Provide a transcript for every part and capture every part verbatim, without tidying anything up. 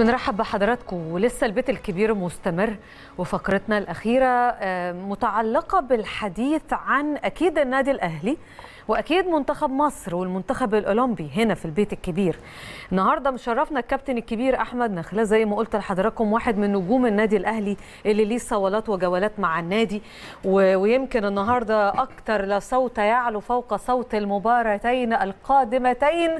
بنرحب بحضراتكم ولسه البيت الكبير مستمر، وفقرتنا الأخيرة متعلقة بالحديث عن أكيد النادي الأهلي وأكيد منتخب مصر والمنتخب الأولمبي هنا في البيت الكبير. النهاردة مشرفنا الكابتن الكبير أحمد نخلة، زي ما قلت لحضراتكم واحد من نجوم النادي الأهلي اللي ليه صولات وجولات مع النادي، ويمكن النهاردة أكتر لا صوت يعلو فوق صوت المباراتين القادمتين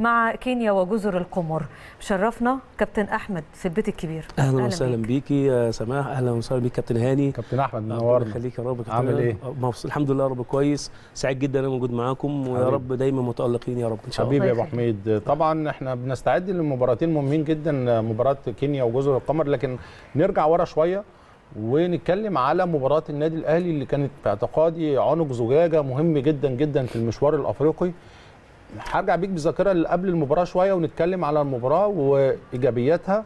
مع كينيا وجزر القمر. مشرفنا كابتن أحمد في البيت الكبير. أهلا وسهلا بيكي يا سماح، أهلا وسهلا بيك كابتن هاني. كابتن أحمد منورنا. خليك يا رب. عامل إيه؟ الحمد لله رب كويس، سعيد جدا أنا موجود معاكم، ويا رب دايما متألقين يا رب إن شاء الله. حبيبي يا أبو حميد، طبعا إحنا بنستعد لمباراتين مهمين جدا، مباراة كينيا وجزر القمر، لكن نرجع ورا شوية ونتكلم على مباراة النادي الأهلي اللي كانت في اعتقادي عنق زجاجة مهم جدا جدا في المشوار الأفريقي. هرجع بيك بالذاكره اللي قبل المباراه شويه ونتكلم على المباراه وايجابياتها.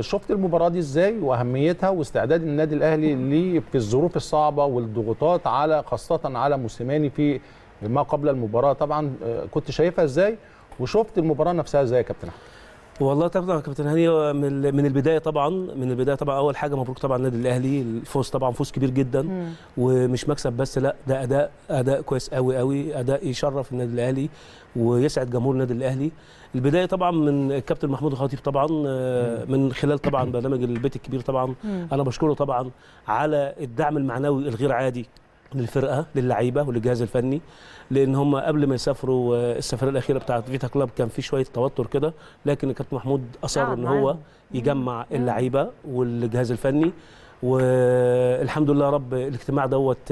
شفت المباراه دي ازاي واهميتها واستعداد النادي الاهلي ليه في الظروف الصعبه والضغوطات على خاصه على موسيماني في ما قبل المباراه، طبعا كنت شايفها ازاي وشفت المباراه نفسها ازاي يا كابتن احمد؟ والله طبعا كابتن هاني من البدايه طبعا من البدايه طبعا اول حاجه مبروك طبعا النادي الاهلي الفوز، طبعا فوز كبير جدا مم. ومش مكسب بس، لا ده اداء اداء كويس قوي قوي، اداء يشرف النادي الاهلي ويسعد جمهور النادي الاهلي. البدايه طبعا من الكابتن محمود الخطيب طبعا من خلال طبعا برنامج البيت الكبير طبعا مم. انا بشكره طبعا على الدعم المعنوي الغير عادي للفرقه للعيبه وللجهاز الفني، لان هم قبل ما يسافروا السفريه الاخيره بتاعت فيتا كلوب كان في شويه توتر كده، لكن الكابتن محمود اصر ان هو يجمع اللعيبه والجهاز الفني، والحمد لله رب الاجتماع دوت،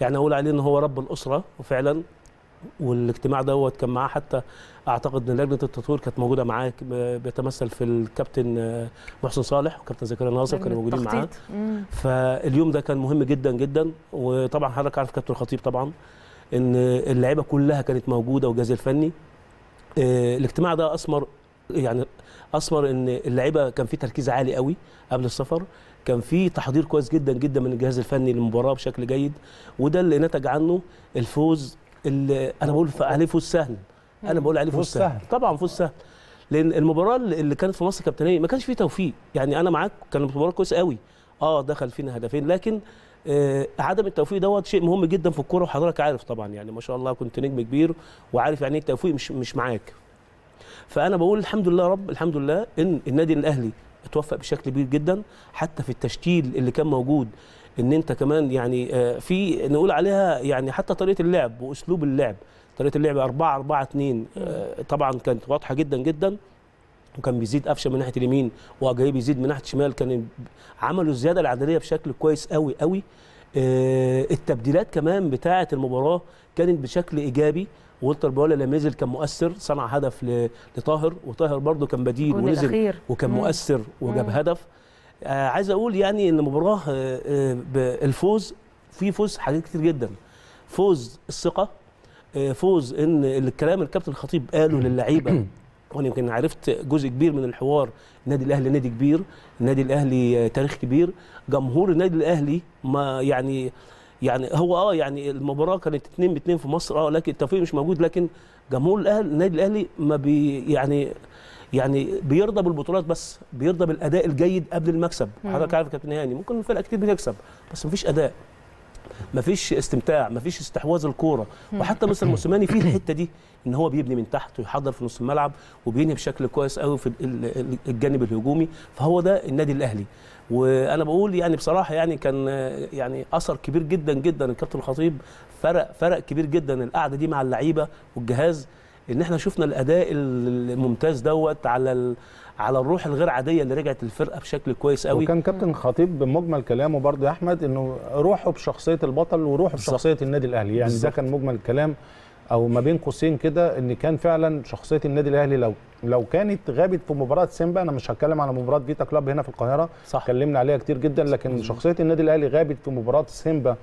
يعني اقول عليه ان هو رب الاسره وفعلا. والاجتماع دوت كان معاه حتى اعتقد ان لجنه التطوير كانت موجوده معاه، بيتمثل في الكابتن محسن صالح وكابتن زكريا ناصر كانوا موجودين معاه، فاليوم ده كان مهم جدا جدا. وطبعا حضرتك عارف كابتن الخطيب طبعا ان اللعيبه كلها كانت موجوده والجهاز الفني. الاجتماع ده اثمر يعني اثمر ان اللعيبه كان في تركيز عالي قوي قبل السفر، كان في تحضير كويس جدا جدا من الجهاز الفني للمباراه بشكل جيد، وده اللي نتج عنه الفوز اللي انا بقول عليه فوز سهل. انا بقول عليه فوز سهل. سهل طبعا، فوز سهل، لان المباراه اللي كانت في مصر كابتنيه ما كانش فيه توفيق، يعني انا معاك كانت مباراه كويسه قوي، اه دخل فينا هدفين، لكن آه عدم التوفيق دوت شيء مهم جدا في الكوره، وحضرتك عارف طبعا يعني ما شاء الله كنت نجم كبير وعارف يعني ايه التوفيق مش مش معاك. فانا بقول الحمد لله رب الحمد لله ان النادي الاهلي اتوفق بشكل كبير جدا، حتى في التشكيل اللي كان موجود ان انت كمان يعني في نقول عليها يعني حتى طريقه اللعب واسلوب اللعب، طريقه اللعب أربعة أربعة اثنين طبعا كانت واضحه جدا جدا، وكان بيزيد قفشه من ناحيه اليمين وجاي بيزيد من ناحيه الشمال، كان عملوا الزياده العدديه بشكل كويس قوي قوي. التبديلات كمان بتاعه المباراه كانت بشكل ايجابي، والتر بولا لما نزل كان مؤثر، صنع هدف لطاهر، وطاهر برده كان بديل ونزل الأخير. وكان مم. مؤثر وجاب مم. هدف. آه عايز اقول يعني ان المباراه آه الفوز في فوز حاجات كتير جدا، فوز الثقه، آه فوز ان الكلام الكابتن الخطيب قاله للعيبه، وانا يمكن عرفت جزء كبير من الحوار. النادي الاهلي نادي كبير، النادي الاهلي آه تاريخ كبير، جمهور النادي الاهلي ما يعني يعني هو اه يعني المباراه كانت اتنين باتنين في مصر، اه لكن التوفيق مش موجود، لكن جمهور الاهلي النادي الاهلي ما بي يعني يعني بيرضى بالبطولات بس، بيرضى بالاداء الجيد قبل المكسب. حضرتك عارف يا كابتن هاني ممكن الفرقه كتير بتكسب بس مفيش اداء، مفيش استمتاع، مفيش استحواذ الكوره، وحتى مستر موسيماني في الحته دي ان هو بيبني من تحت ويحضر في نص الملعب وبينهي بشكل كويس قوي في الجانب الهجومي، فهو ده النادي الاهلي. وانا بقول يعني بصراحه يعني كان يعني اثر كبير جدا جدا الكابتن الخطيب، فرق فرق كبير جدا القعده دي مع اللعيبه والجهاز، ان احنا شفنا الاداء الممتاز دوت على على الروح الغير عاديه اللي رجعت الفرقه بشكل كويس قوي. وكان كابتن الخطيب بمجمل كلامه برضه يا احمد انه روحه بشخصيه البطل وروحه بشخصيه النادي الاهلي، يعني ده كان مجمل الكلام او ما بين قوسين كده، ان كان فعلا شخصيه النادي الاهلي لو لو كانت غابت في مباراه سيمبا. انا مش هتكلم على مباراه فيتا كلوب هنا في القاهره، اتكلمنا عليها كتير جدا، لكن شخصيه النادي الاهلي غابت في مباراه سيمبا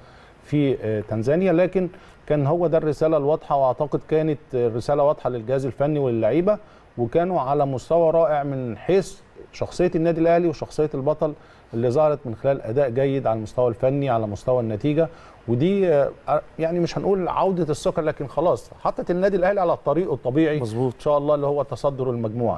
في تنزانيا، لكن كان هو ده الرساله الواضحه، واعتقد كانت الرساله واضحه للجهاز الفني وللعيبه، وكانوا على مستوى رائع من حيث شخصيه النادي الاهلي وشخصيه البطل اللي ظهرت من خلال اداء جيد على المستوى الفني على مستوى النتيجه. ودي يعني مش هنقول عوده الثقه، لكن خلاص حطت النادي الاهلي على الطريق الطبيعي مظبوط ان شاء الله اللي هو تصدر المجموعه.